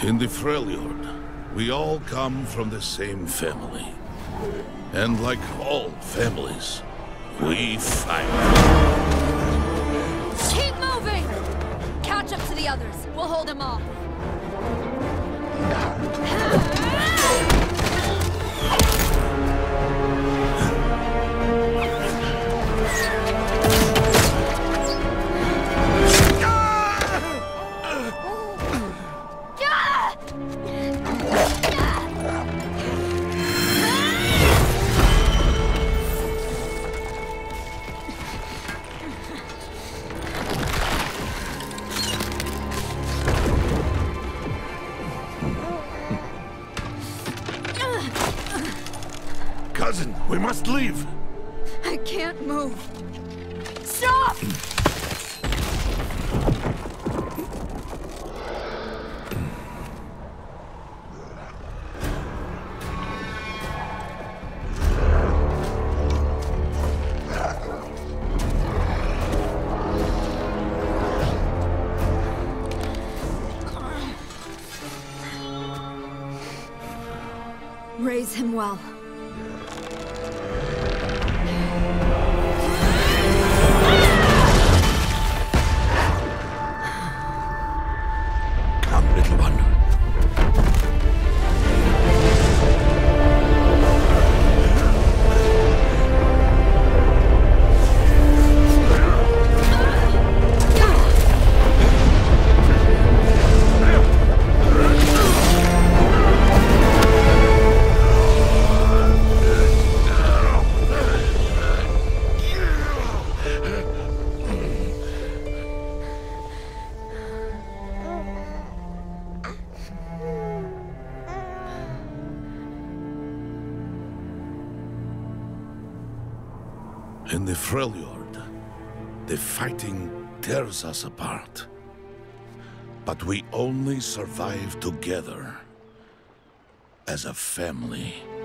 In the Freljord, we all come from the same family. And like all families, we fight. Keep moving! Catch up to the others. We'll hold them off. Cousin, we must leave. I can't move. Stop! Raise him well. In the Freljord, the fighting tears us apart. But we only survive together as a family.